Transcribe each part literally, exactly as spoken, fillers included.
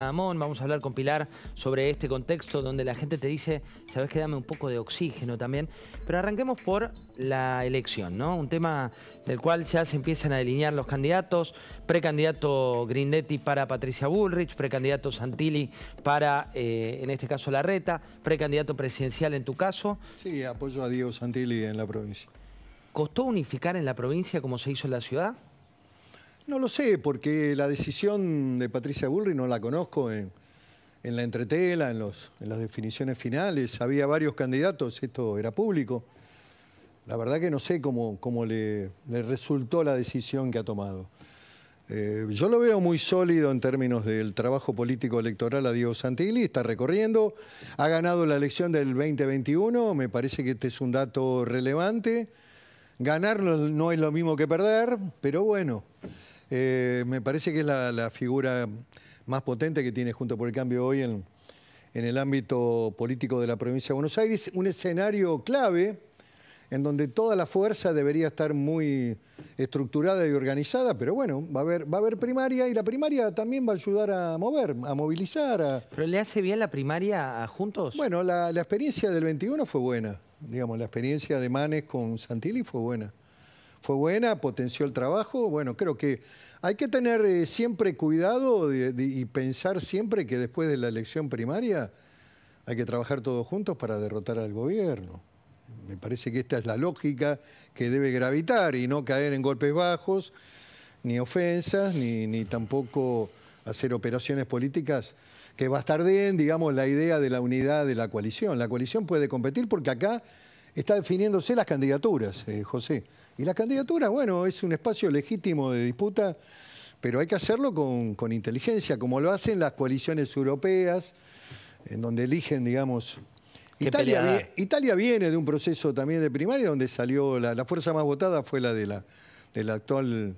Vamos a hablar con Pilar sobre este contexto donde la gente te dice, sabes que dame un poco de oxígeno también. Pero arranquemos por la elección, ¿no? Un tema del cual ya se empiezan a delinear los candidatos. Precandidato Grindetti para Patricia Bullrich, precandidato Santilli para, eh, en este caso, Larreta, precandidato presidencial en tu caso. Sí, apoyo a Diego Santilli en la provincia. ¿Costó unificar en la provincia como se hizo en la ciudad? No lo sé, porque la decisión de Patricia Bullrich no la conozco en, en la entretela, en, los, en las definiciones finales. Había varios candidatos, esto era público. La verdad que no sé cómo, cómo le, le resultó la decisión que ha tomado. Eh, yo lo veo muy sólido en términos del trabajo político electoral a Diego Santilli, está recorriendo, ha ganado la elección del veinte veintiuno, me parece que este es un dato relevante. Ganar no es lo mismo que perder, pero bueno... Eh, me parece que es la, la figura más potente que tiene Juntos por el Cambio hoy en, en el ámbito político de la provincia de Buenos Aires. Un escenario clave en donde toda la fuerza debería estar muy estructurada y organizada, pero bueno, va a haber, va a haber primaria y la primaria también va a ayudar a mover, a movilizar. A... ¿Pero le hace bien la primaria a Juntos? Bueno, la, la experiencia del veintiuno fue buena, digamos, la experiencia de Manes con Santilli fue buena. Fue buena, potenció el trabajo. Bueno, creo que hay que tener eh, siempre cuidado de, de, y pensar siempre que después de la elección primaria hay que trabajar todos juntos para derrotar al gobierno. Me parece que esta es la lógica que debe gravitar y no caer en golpes bajos, ni ofensas, ni, ni tampoco hacer operaciones políticas que bastarden, digamos, la idea de la unidad de la coalición. La coalición puede competir porque acá... Está definiéndose las candidaturas, eh, José. Y las candidaturas, bueno, es un espacio legítimo de disputa, pero hay que hacerlo con, con inteligencia, como lo hacen las coaliciones europeas, en donde eligen, digamos... Italia, Italia viene de un proceso también de primaria, donde salió la, la fuerza más votada fue la de la, de la actual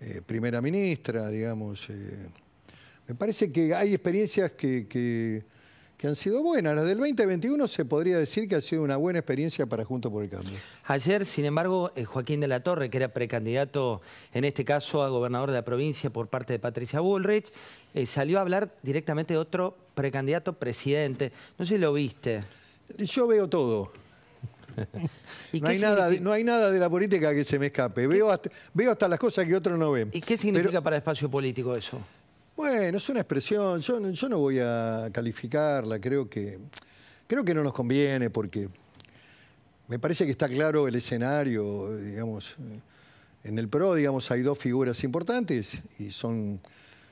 eh, primera ministra, digamos. Eh, me parece que hay experiencias que... que que han sido buenas. Las del veinte veintiuno se podría decir que ha sido una buena experiencia para Juntos por el Cambio. Ayer, sin embargo, Joaquín de la Torre, que era precandidato, en este caso, a gobernador de la provincia por parte de Patricia Bullrich, eh, salió a hablar directamente de otro precandidato presidente. No sé si lo viste. Yo veo todo. ¿Y no, hay nada, no hay nada de la política que se me escape. Veo hasta, veo hasta las cosas que otros no ven. ¿Y qué significa Pero... para el espacio político eso? Bueno, es una expresión, yo, yo no voy a calificarla, creo que, creo que no nos conviene porque me parece que está claro el escenario, digamos, en el PRO, digamos, hay dos figuras importantes y son,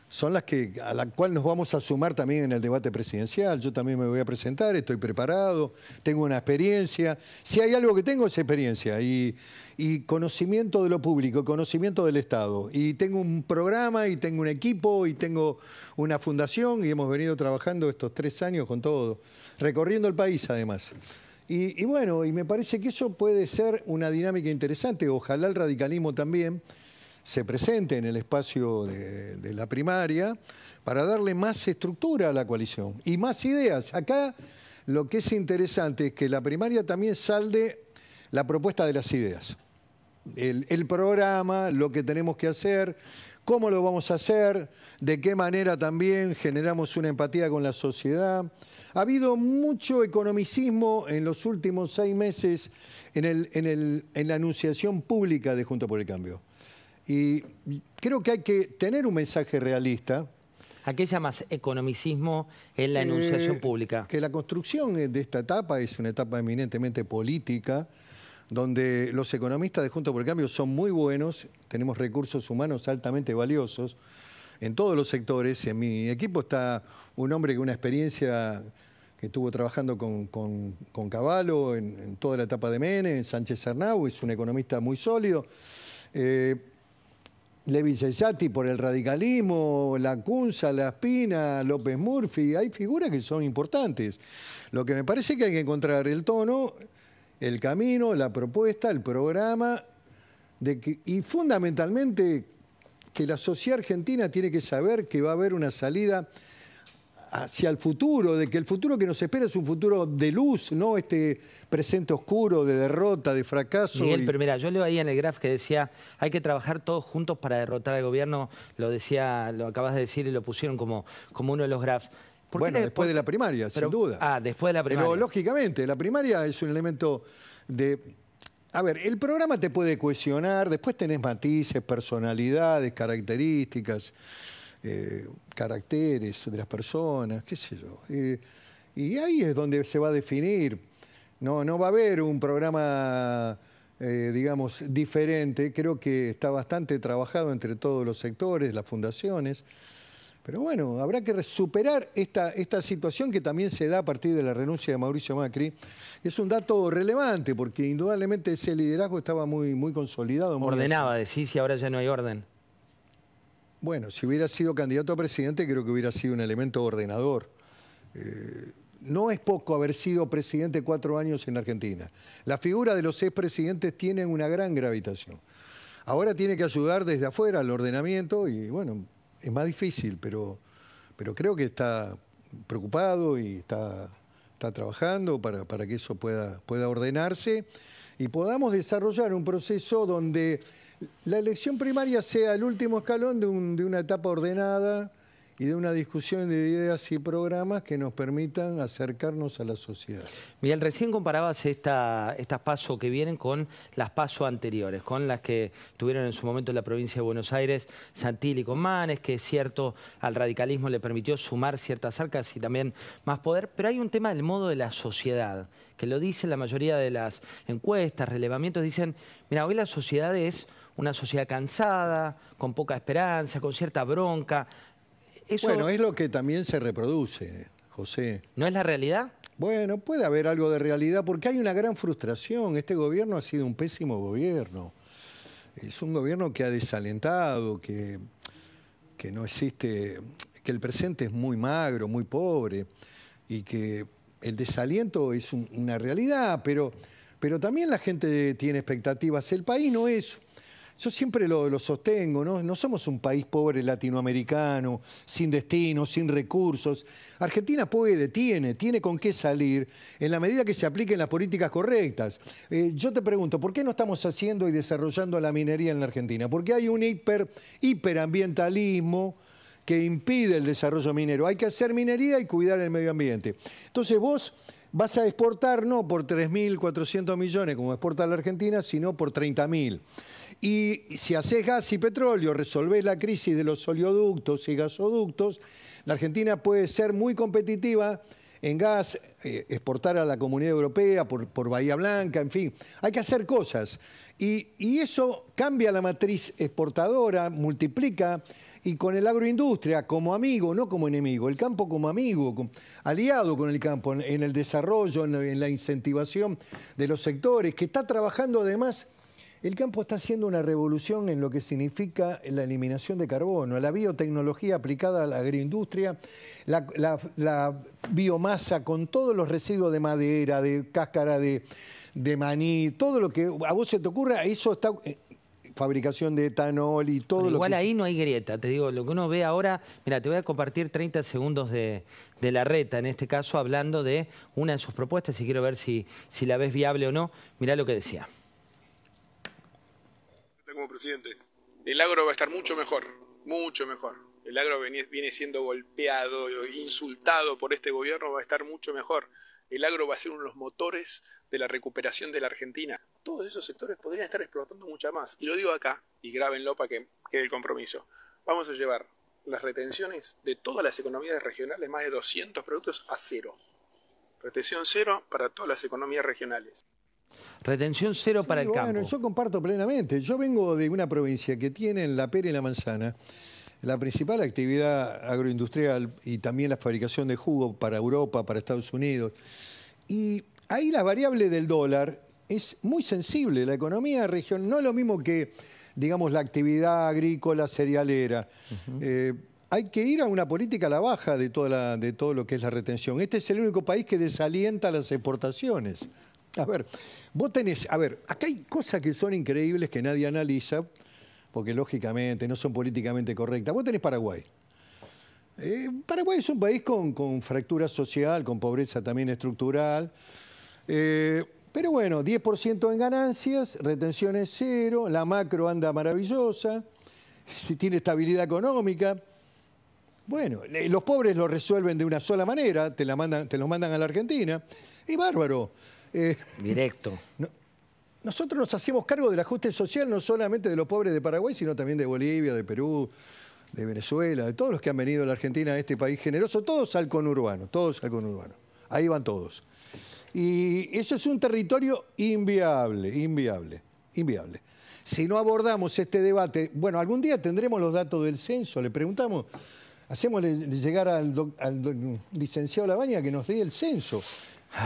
son las que, a la cual nos vamos a sumar también en el debate presidencial. Yo también me voy a presentar, estoy preparado, tengo una experiencia. Si hay algo que tengo es experiencia y, y conocimiento de lo público, conocimiento del Estado. Y tengo un programa y tengo un equipo y tengo una fundación y hemos venido trabajando estos tres años con todo, recorriendo el país además. Y, y bueno, y me parece que eso puede ser una dinámica interesante. Ojalá el radicalismo también se presente en el espacio de, de la primaria para darle más estructura a la coalición y más ideas. Acá lo que es interesante es que la primaria también salde la propuesta de las ideas. El, el programa, lo que tenemos que hacer, cómo lo vamos a hacer, de qué manera también generamos una empatía con la sociedad. Ha habido mucho economicismo en los últimos seis meses en, el, en, el, en la anunciación pública de Juntos por el Cambio. Y creo que hay que tener un mensaje realista. ¿A qué llamas economicismo en la enunciación eh, pública? Que la construcción de esta etapa es una etapa eminentemente política, donde los economistas de Juntos por el Cambio son muy buenos, tenemos recursos humanos altamente valiosos en todos los sectores. En mi equipo está un hombre con una experiencia que estuvo trabajando con, con, con Cavallo en, en toda la etapa de Menem, en Sánchez Arnau, es un economista muy sólido. Eh, Levy Yeyati por el radicalismo, Lacunza, Laspina, López Murphy, hay figuras que son importantes. Lo que me parece que hay que encontrar el tono, el camino, la propuesta, el programa, de que, y fundamentalmente que la sociedad argentina tiene que saber que va a haber una salida hacia el futuro, de que el futuro que nos espera es un futuro de luz, no este presente oscuro de derrota, de fracaso. Miguel, y... pero mira, yo leo ahí en el graf que decía, hay que trabajar todos juntos para derrotar al gobierno, lo decía, lo acabas de decir y lo pusieron como, como uno de los grafs. Bueno, le... después de la primaria, pero, sin duda. Ah, después de la primaria. Pero lógicamente, la primaria es un elemento de... A ver, el programa te puede cohesionar, después tenés matices, personalidades, características, eh, caracteres de las personas, qué sé yo. Eh, y ahí es donde se va a definir. No, no va a haber un programa, eh, digamos, diferente. Creo que está bastante trabajado entre todos los sectores, las fundaciones. Pero bueno, habrá que superar esta, esta situación que también se da a partir de la renuncia de Mauricio Macri. Es un dato relevante porque indudablemente ese liderazgo estaba muy, muy consolidado. Muy Ordenaba, decís, y ahora ya no hay orden. Bueno, si hubiera sido candidato a presidente creo que hubiera sido un elemento ordenador. Eh, no es poco haber sido presidente cuatro años en la Argentina. La figura de los expresidentes tiene una gran gravitación. Ahora tiene que ayudar desde afuera al ordenamiento y bueno... Es más difícil, pero, pero creo que está preocupado y está, está trabajando para, para que eso pueda, pueda ordenarse y podamos desarrollar un proceso donde la elección primaria sea el último escalón de, un, de una etapa ordenada y de una discusión de ideas y programas que nos permitan acercarnos a la sociedad. Miguel, recién comparabas esta, estas PASO que vienen con las PASO anteriores, con las que tuvieron en su momento en la provincia de Buenos Aires, Santilli con Manes, que es cierto, al radicalismo le permitió sumar ciertas arcas y también más poder, pero hay un tema del modo de la sociedad, que lo dicen la mayoría de las encuestas, relevamientos, dicen, mira, hoy la sociedad es una sociedad cansada, con poca esperanza, con cierta bronca. Eso... Bueno, es lo que también se reproduce, José. ¿No es la realidad? Bueno, puede haber algo de realidad porque hay una gran frustración. Este gobierno ha sido un pésimo gobierno. Es un gobierno que ha desalentado, que, que no existe, que el presente es muy magro, muy pobre y que el desaliento es un, una realidad, pero, pero también la gente tiene expectativas. El país no es... Yo siempre lo, lo sostengo, ¿no? No somos un país pobre latinoamericano, sin destino, sin recursos. Argentina puede, tiene, tiene con qué salir en la medida que se apliquen las políticas correctas. Eh, yo te pregunto, ¿por qué no estamos haciendo y desarrollando la minería en la Argentina? Porque hay un hiper, hiperambientalismo que impide el desarrollo minero. Hay que hacer minería y cuidar el medio ambiente. Entonces vos... Vas a exportar no por tres mil cuatrocientos millones como exporta la Argentina, sino por treinta mil. Y si haces gas y petróleo, resolvés la crisis de los oleoductos y gasoductos, la Argentina puede ser muy competitiva en gas, eh, exportar a la Comunidad Europea, por, por Bahía Blanca, en fin. Hay que hacer cosas. Y, y eso cambia la matriz exportadora, multiplica, y con el agroindustria como amigo, no como enemigo, el campo como amigo, como, aliado con el campo, en, en el desarrollo, en, en la incentivación de los sectores, que está trabajando además... El campo está haciendo una revolución en lo que significa la eliminación de carbono, la biotecnología aplicada a la agroindustria, la, la, la biomasa con todos los residuos de madera, de cáscara de, de maní, todo lo que a vos se te ocurra, eso está... fabricación de etanol y todo lo que... Igual ahí no hay grieta, te digo, lo que uno ve ahora... Mira, te voy a compartir treinta segundos de, de Larreta, en este caso, hablando de una de sus propuestas, y quiero ver si, si la ves viable o no. Mirá lo que decía. Como presidente, el agro va a estar mucho mejor, mucho mejor. El agro viene siendo golpeado, insultado por este gobierno, va a estar mucho mejor. El agro va a ser uno de los motores de la recuperación de la Argentina. Todos esos sectores podrían estar explotando mucha más. Y lo digo acá, y grábenlo para que quede el compromiso. Vamos a llevar las retenciones de todas las economías regionales, más de doscientos productos, a cero. Retención cero para todas las economías regionales. Retención cero para sí, el bueno, campo. Bueno, yo comparto plenamente. Yo vengo de una provincia que tiene en la pera y la manzana la principal actividad agroindustrial y también la fabricación de jugo para Europa, para Estados Unidos. Y ahí la variable del dólar es muy sensible. La economía regional no es lo mismo que, digamos, la actividad agrícola cerealera. Uh-huh. eh, Hay que ir a una política a la baja de, toda la, de todo lo que es la retención. Este es el único país que desalienta las exportaciones. A ver, vos tenés, a ver, acá hay cosas que son increíbles que nadie analiza, porque lógicamente no son políticamente correctas. Vos tenés Paraguay. Eh, Paraguay es un país con, con fractura social, con pobreza también estructural. Eh, pero bueno, diez por ciento en ganancias, retenciones cero, la macro anda maravillosa, si tiene estabilidad económica. Bueno, los pobres lo resuelven de una sola manera, te, la mandan, te los mandan a la Argentina. Y bárbaro. Eh, Directo. No, nosotros nos hacemos cargo del ajuste social no solamente de los pobres de Paraguay, sino también de Bolivia, de Perú, de Venezuela, de todos los que han venido a la Argentina, a este país generoso, todos al conurbano, todos al conurbano. Ahí van todos. Y eso es un territorio inviable, inviable, inviable. Si no abordamos este debate, bueno, algún día tendremos los datos del censo, le preguntamos... Hacémosle llegar al, doc, al doc, licenciado Lavagna que nos dé el censo.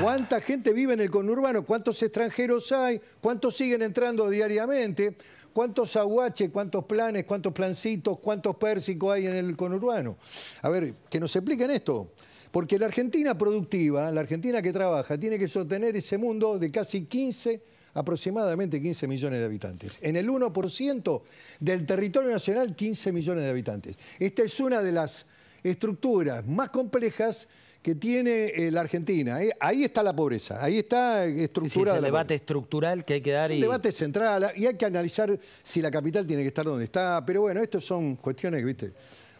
¿Cuánta gente vive en el conurbano? ¿Cuántos extranjeros hay? ¿Cuántos siguen entrando diariamente? ¿Cuántos aguaches? ¿Cuántos planes? ¿Cuántos plancitos? ¿Cuántos pérsicos hay en el conurbano? A ver, que nos expliquen esto. Porque la Argentina productiva, la Argentina que trabaja, tiene que sostener ese mundo de casi quince aproximadamente quince millones de habitantes. En el uno por ciento del territorio nacional, quince millones de habitantes. Esta es una de las estructuras más complejas que tiene eh, la Argentina. Eh, ahí está la pobreza, ahí está estructurada. Sí, es el debate estructural que hay que dar. Es un y... debate central y hay que analizar si la capital tiene que estar donde está. Pero bueno, estas son cuestiones, ¿viste?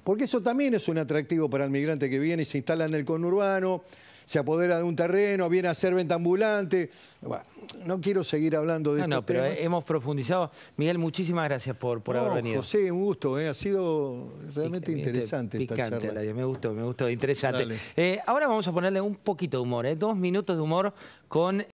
Porque eso también es un atractivo para el migrante que viene y se instala en el conurbano, se apodera de un terreno, viene a hacer venta ambulante. Bueno, no quiero seguir hablando de esto. No, no, pero temas. Hemos profundizado. Miguel, muchísimas gracias por, por no, haber venido. José, un gusto, ¿eh? Ha sido realmente Pic interesante picante, esta charla. La, me gustó, me gustó, interesante. Eh, ahora vamos a ponerle un poquito de humor, ¿eh? Dos minutos de humor con...